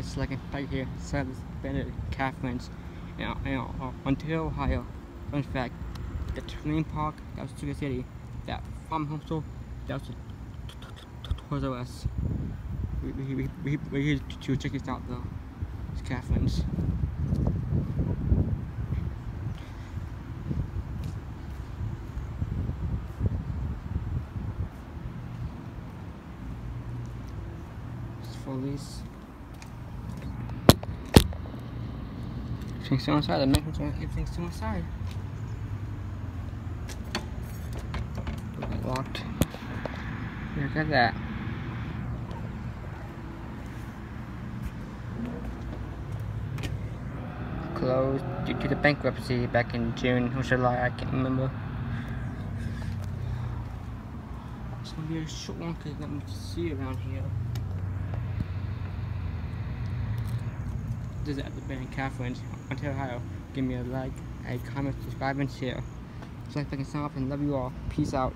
second right here, Saddest Benedict Catherine's in Ontario, Ohio. Fun fact, the Terrain Park, that was Sugar City, that farm home store, that was Toys R Us. We here to check this out though. It's Catherine's. For these, everything's still inside. I'm making sure everything's still inside. Locked. Look at that. Closed due to the bankruptcy back in June or July. I can't remember. It's gonna be a short one because let me see around here. This is at the bank, Catherine's, Ontario, Ohio. Give me a like, a comment, subscribe, and share. So I can sign off and love you all. Peace out.